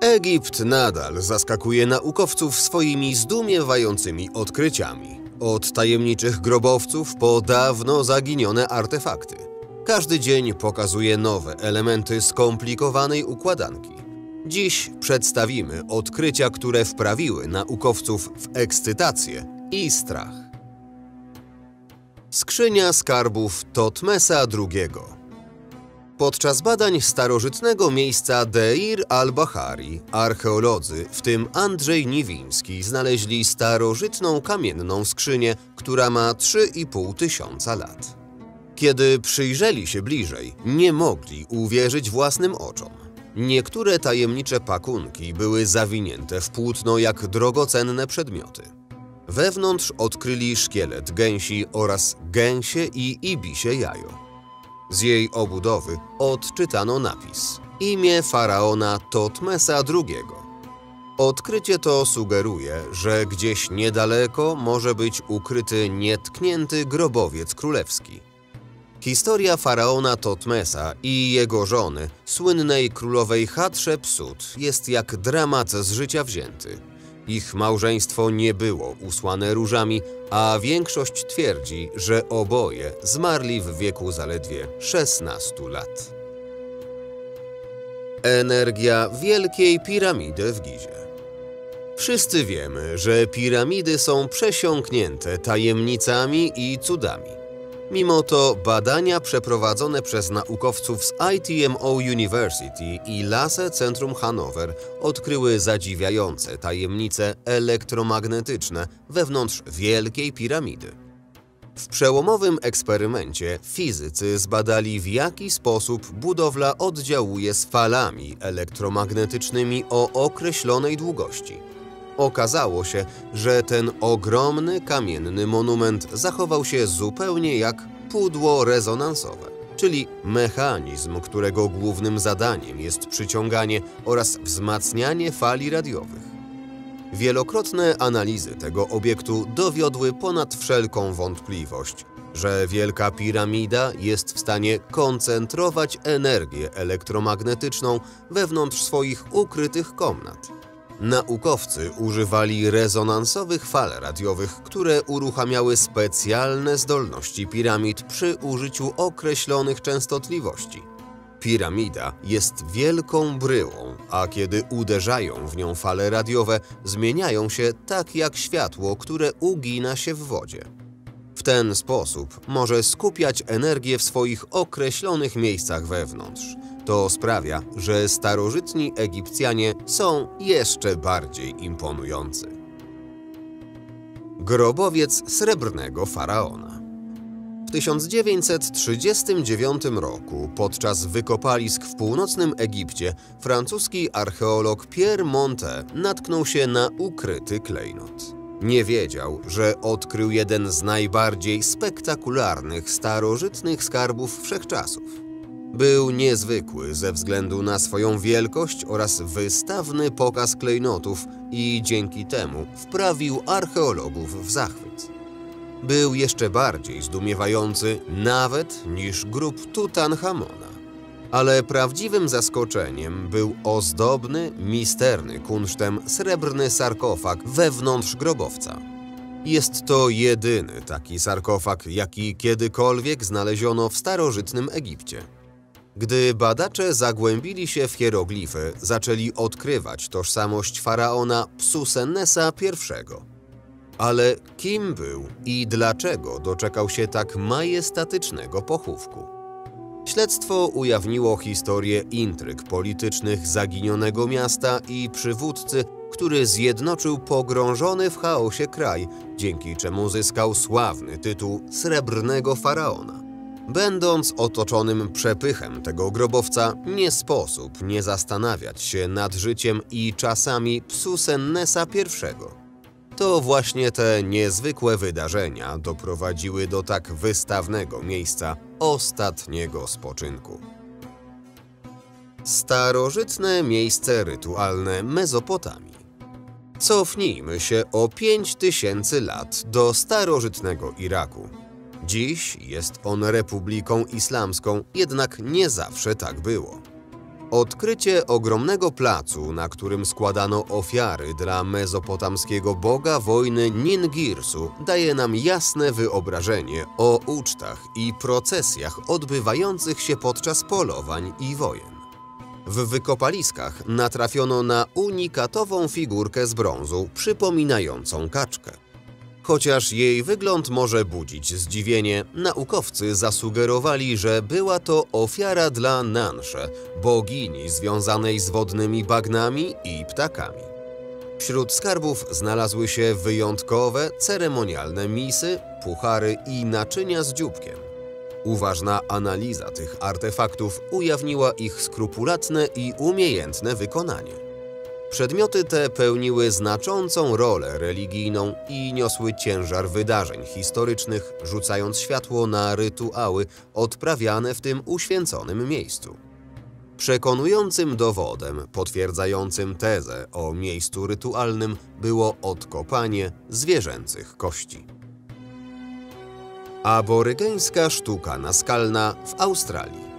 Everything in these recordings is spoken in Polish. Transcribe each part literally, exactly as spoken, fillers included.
Egipt nadal zaskakuje naukowców swoimi zdumiewającymi odkryciami. Od tajemniczych grobowców po dawno zaginione artefakty. Każdy dzień pokazuje nowe elementy skomplikowanej układanki. Dziś przedstawimy odkrycia, które wprawiły naukowców w ekscytację i strach. Skrzynia skarbów Totmesa drugiego. Podczas badań starożytnego miejsca Deir al-Bahari archeolodzy, w tym Andrzej Niwiński, znaleźli starożytną kamienną skrzynię, która ma trzy i pół tysiąca lat. Kiedy przyjrzeli się bliżej, nie mogli uwierzyć własnym oczom. Niektóre tajemnicze pakunki były zawinięte w płótno jak drogocenne przedmioty. Wewnątrz odkryli szkielet gęsi oraz gęsie i ibisie jajo. Z jej obudowy odczytano napis – imię faraona Totmesa drugiego. Odkrycie to sugeruje, że gdzieś niedaleko może być ukryty nietknięty grobowiec królewski. Historia faraona Totmesa i jego żony, słynnej królowej Hatshepsut, jest jak dramat z życia wzięty. Ich małżeństwo nie było usłane różami, a większość twierdzi, że oboje zmarli w wieku zaledwie szesnastu lat. Energia Wielkiej Piramidy w Gizie. Wszyscy wiemy, że piramidy są przesiąknięte tajemnicami i cudami. Mimo to badania przeprowadzone przez naukowców z I T M O University i Laser Centrum Hannover odkryły zadziwiające tajemnice elektromagnetyczne wewnątrz Wielkiej Piramidy. W przełomowym eksperymencie fizycy zbadali, w jaki sposób budowla oddziałuje z falami elektromagnetycznymi o określonej długości. Okazało się, że ten ogromny kamienny monument zachował się zupełnie jak pudło rezonansowe, czyli mechanizm, którego głównym zadaniem jest przyciąganie oraz wzmacnianie fali radiowych. Wielokrotne analizy tego obiektu dowiodły ponad wszelką wątpliwość, że Wielka Piramida jest w stanie koncentrować energię elektromagnetyczną wewnątrz swoich ukrytych komnat. Naukowcy używali rezonansowych fal radiowych, które uruchamiały specjalne zdolności piramid przy użyciu określonych częstotliwości. Piramida jest wielką bryłą, a kiedy uderzają w nią fale radiowe, zmieniają się tak jak światło, które ugina się w wodzie. W ten sposób może skupiać energię w swoich określonych miejscach wewnątrz. To sprawia, że starożytni Egipcjanie są jeszcze bardziej imponujący. Grobowiec srebrnego faraona. W tysiąc dziewięćset trzydziestym dziewiątym roku podczas wykopalisk w północnym Egipcie francuski archeolog Pierre Montet natknął się na ukryty klejnot. Nie wiedział, że odkrył jeden z najbardziej spektakularnych starożytnych skarbów wszechczasów. Był niezwykły ze względu na swoją wielkość oraz wystawny pokaz klejnotów i dzięki temu wprawił archeologów w zachwyt. Był jeszcze bardziej zdumiewający nawet niż grób Tutanhamona. Ale prawdziwym zaskoczeniem był ozdobny, misterny kunsztem srebrny sarkofag wewnątrz grobowca. Jest to jedyny taki sarkofag, jaki kiedykolwiek znaleziono w starożytnym Egipcie. Gdy badacze zagłębili się w hieroglify, zaczęli odkrywać tożsamość faraona Psusennesa pierwszego. Ale kim był i dlaczego doczekał się tak majestatycznego pochówku? Śledztwo ujawniło historię intryg politycznych zaginionego miasta i przywódcy, który zjednoczył pogrążony w chaosie kraj, dzięki czemu zyskał sławny tytuł Srebrnego Faraona. Będąc otoczonym przepychem tego grobowca, nie sposób nie zastanawiać się nad życiem i czasami Psusennesa pierwszego. To właśnie te niezwykłe wydarzenia doprowadziły do tak wystawnego miejsca ostatniego spoczynku. Starożytne miejsce rytualne Mezopotamii. Cofnijmy się o pięć tysięcy lat do starożytnego Iraku. Dziś jest on republiką islamską, jednak nie zawsze tak było. Odkrycie ogromnego placu, na którym składano ofiary dla mezopotamskiego boga wojny Ningirsu, daje nam jasne wyobrażenie o ucztach i procesjach odbywających się podczas polowań i wojen. W wykopaliskach natrafiono na unikatową figurkę z brązu przypominającą kaczkę. Chociaż jej wygląd może budzić zdziwienie, naukowcy zasugerowali, że była to ofiara dla Nanshe, bogini związanej z wodnymi bagnami i ptakami. Wśród skarbów znalazły się wyjątkowe, ceremonialne misy, puchary i naczynia z dzióbkiem. Uważna analiza tych artefaktów ujawniła ich skrupulatne i umiejętne wykonanie. Przedmioty te pełniły znaczącą rolę religijną i niosły ciężar wydarzeń historycznych, rzucając światło na rytuały odprawiane w tym uświęconym miejscu. Przekonującym dowodem potwierdzającym tezę o miejscu rytualnym było odkopanie zwierzęcych kości. Aborygeńska sztuka naskalna w Australii.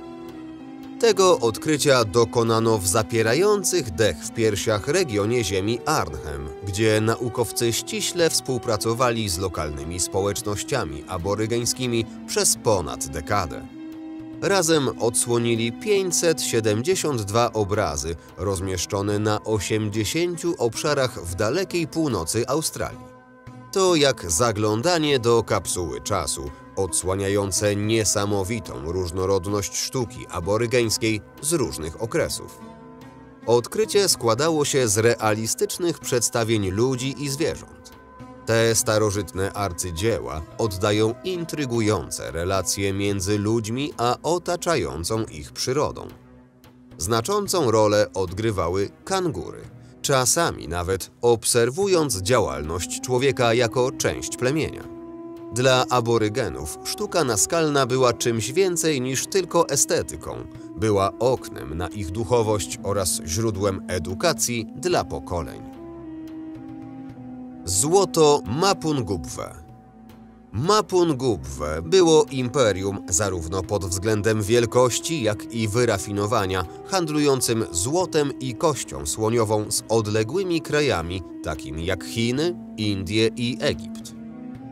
Tego odkrycia dokonano w zapierających dech w piersiach regionie ziemi Arnhem, gdzie naukowcy ściśle współpracowali z lokalnymi społecznościami aborygeńskimi przez ponad dekadę. Razem odsłonili pięćset siedemdziesiąt dwa obrazy rozmieszczone na osiemdziesięciu obszarach w dalekiej północy Australii. To jak zaglądanie do kapsuły czasu, odsłaniające niesamowitą różnorodność sztuki aborygeńskiej z różnych okresów. Odkrycie składało się z realistycznych przedstawień ludzi i zwierząt. Te starożytne arcydzieła oddają intrygujące relacje między ludźmi a otaczającą ich przyrodą. Znaczącą rolę odgrywały kangury, czasami nawet obserwując działalność człowieka jako część plemienia. Dla aborygenów sztuka naskalna była czymś więcej niż tylko estetyką. Była oknem na ich duchowość oraz źródłem edukacji dla pokoleń. Złoto Mapungubwe. Mapungubwe było imperium zarówno pod względem wielkości, jak i wyrafinowania, handlującym złotem i kością słoniową z odległymi krajami, takimi jak Chiny, Indie i Egipt.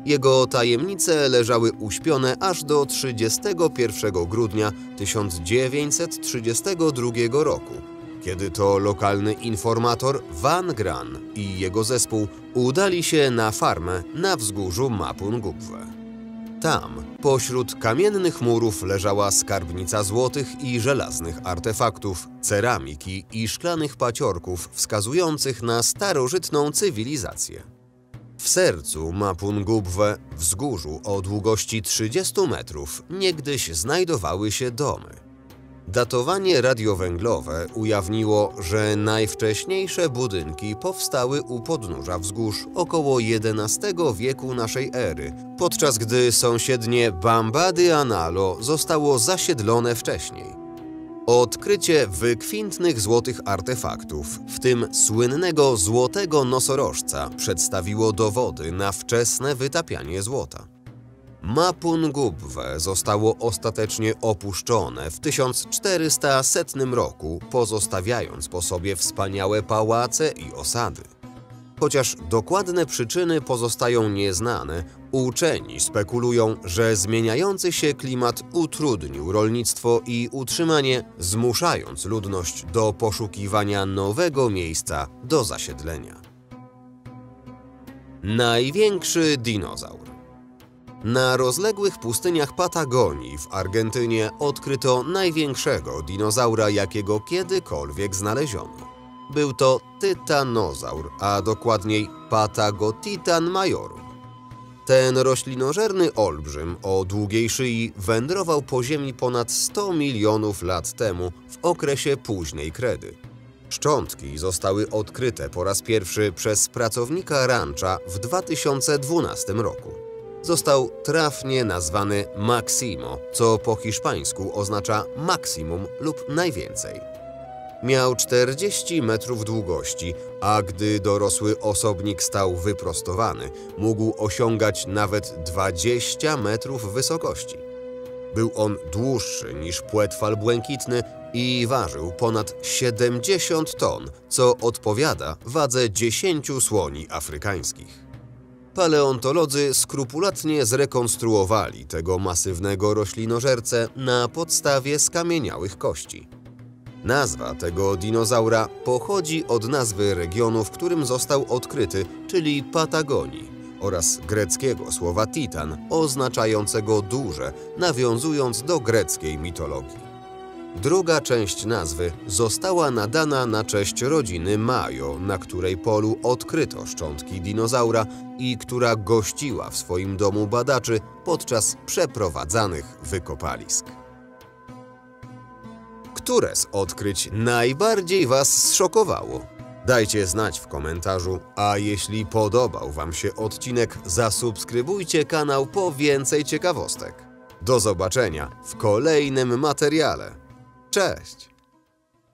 Jego tajemnice leżały uśpione aż do trzydziestego pierwszego grudnia tysiąc dziewięćset trzydziestego drugiego roku, kiedy to lokalny informator Van Gran i jego zespół udali się na farmę na wzgórzu Mapungubwe. Tam, pośród kamiennych murów, leżała skarbnica złotych i żelaznych artefaktów, ceramiki i szklanych paciorków wskazujących na starożytną cywilizację. W sercu Mapungubwe, wzgórzu o długości trzydziestu metrów, niegdyś znajdowały się domy. Datowanie radiowęglowe ujawniło, że najwcześniejsze budynki powstały u podnóża wzgórz około jedenastego wieku naszej ery, podczas gdy sąsiednie Bambandyanalo zostało zasiedlone wcześniej. Odkrycie wykwintnych złotych artefaktów, w tym słynnego złotego nosorożca, przedstawiło dowody na wczesne wytapianie złota. Mapungubwe zostało ostatecznie opuszczone w tysiąc czterysta setnym roku, pozostawiając po sobie wspaniałe pałace i osady. Chociaż dokładne przyczyny pozostają nieznane, uczeni spekulują, że zmieniający się klimat utrudnił rolnictwo i utrzymanie, zmuszając ludność do poszukiwania nowego miejsca do zasiedlenia. Największy dinozaur. Na rozległych pustyniach Patagonii w Argentynie odkryto największego dinozaura, jakiego kiedykolwiek znaleziono. Był to tytanozaur, a dokładniej Patagotitan Majorum. Ten roślinożerny olbrzym o długiej szyi wędrował po ziemi ponad sto milionów lat temu w okresie późnej kredy. Szczątki zostały odkryte po raz pierwszy przez pracownika rancza w dwa tysiące dwunastym roku. Został trafnie nazwany Maximo, co po hiszpańsku oznacza maksimum lub najwięcej. Miał czterdzieści metrów długości, a gdy dorosły osobnik stał wyprostowany, mógł osiągać nawet dwadzieścia metrów wysokości. Był on dłuższy niż płetwal błękitny i ważył ponad siedemdziesiąt ton, co odpowiada wadze dziesięciu słoni afrykańskich. Paleontolodzy skrupulatnie zrekonstruowali tego masywnego roślinożercę na podstawie skamieniałych kości. Nazwa tego dinozaura pochodzi od nazwy regionu, w którym został odkryty, czyli Patagonii, oraz greckiego słowa titan, oznaczającego duże, nawiązując do greckiej mitologii. Druga część nazwy została nadana na cześć rodziny Majo, na której polu odkryto szczątki dinozaura i która gościła w swoim domu badaczy podczas przeprowadzanych wykopalisk. Które z odkryć najbardziej Was zszokowało? Dajcie znać w komentarzu, a jeśli podobał Wam się odcinek, zasubskrybujcie kanał po więcej ciekawostek. Do zobaczenia w kolejnym materiale. Cześć!